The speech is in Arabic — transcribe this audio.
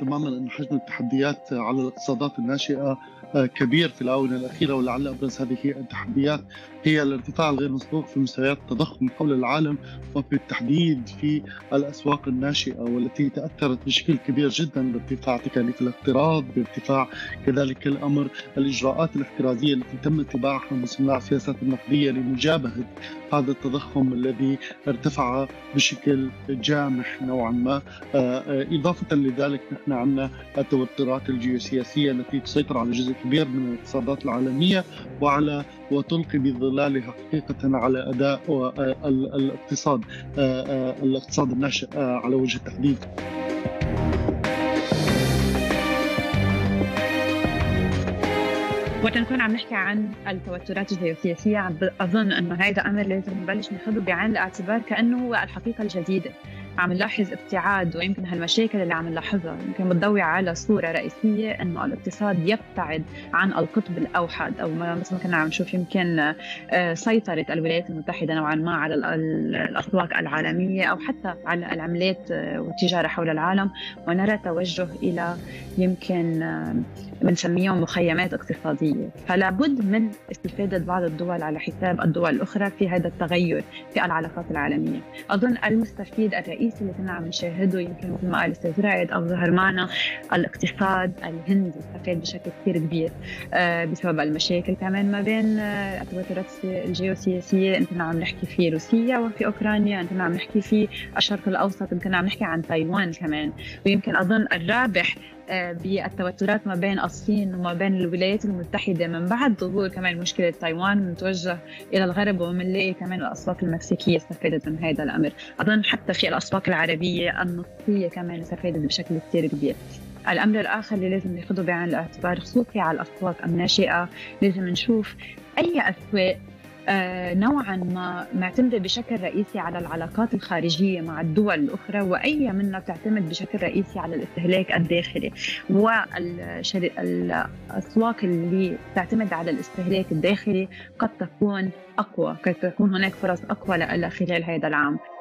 تماما أن حجم التحديات على الاقتصادات الناشئة كبير في الآونة الأخيرة، ولعل أبرز هذه التحديات هي الارتفاع الغير مسبوق في مستويات التضخم حول العالم، وبالتحديد في الأسواق الناشئة والتي تأثرت بشكل كبير جدا بارتفاع تكاليف الاقتراض، بارتفاع كذلك الأمر الإجراءات الاحترازية التي تم اتباعها من صناع السياسات النقدية لمجابهة هذا التضخم الذي ارتفع بشكل جامح نوعا ما. إضافة لذلك نحن عندنا التوترات الجيوسياسية التي تسيطر على جزء كبير من الاقتصادات العالمية وتلقي بظلالها حقيقة على أداء الاقتصاد الناشئ على وجه التحديد. وقت نكون عم نحكي عن التوترات الجيوسياسية، أظن أنه هذا أمر لازم نبلش ناخذه بعين الاعتبار كأنه هو الحقيقة الجديدة. عم نلاحظ ابتعاد، ويمكن هالمشاكل اللي عم نلاحظها يمكن بتضوي على صورة رئيسية أنه الاقتصاد يبتعد عن القطب الأوحد، أو مثل ما كنا عم نشوف يمكن سيطرة الولايات المتحدة نوعا ما على الأسواق العالمية أو حتى على العملات والتجارة حول العالم، ونرى توجه إلى يمكن بنسميهم مخيمات اقتصادية. فلا بد من استفادة بعض الدول على حساب الدول الأخرى في هذا التغير في العلاقات العالمية. أظن المستفيد الرئيسي اللي كنا عم نشاهده يمكن مثل ما قال أستاذ رائد أو ظهر معنا الاقتصاد الهندي استفاد بشكل كثير كبير بسبب المشاكل كمان ما بين التوترات الجيوسياسية. كنا عم نحكي في روسيا وفي أوكرانيا، كنا عم نحكي في الشرق الأوسط، كنا عم نحكي عن تايوان كمان، ويمكن أظن الرابح بالتوترات ما بين الصين وما بين الولايات المتحدة من بعد ظهور كمان مشكلة تايوان متوجه إلى الغرب، ومنلاقي كمان الأسواق المكسيكية استفادت من هذا الأمر. أظن حتى في الأسواق العربية النفطية كمان استفادت بشكل كثير كبير. الأمر الآخر اللي لازم ناخذه بعين الاعتبار خصوصي على الأسواق الناشئة، لازم نشوف أي أسواق نوعا ما معتمدة بشكل رئيسي على العلاقات الخارجية مع الدول الأخرى، وأي منها تعتمد بشكل رئيسي على الاستهلاك الداخلي، والأسواق اللي تعتمد على الاستهلاك الداخلي قد تكون أقوى، قد تكون هناك فرص أقوى لها خلال هذا العام.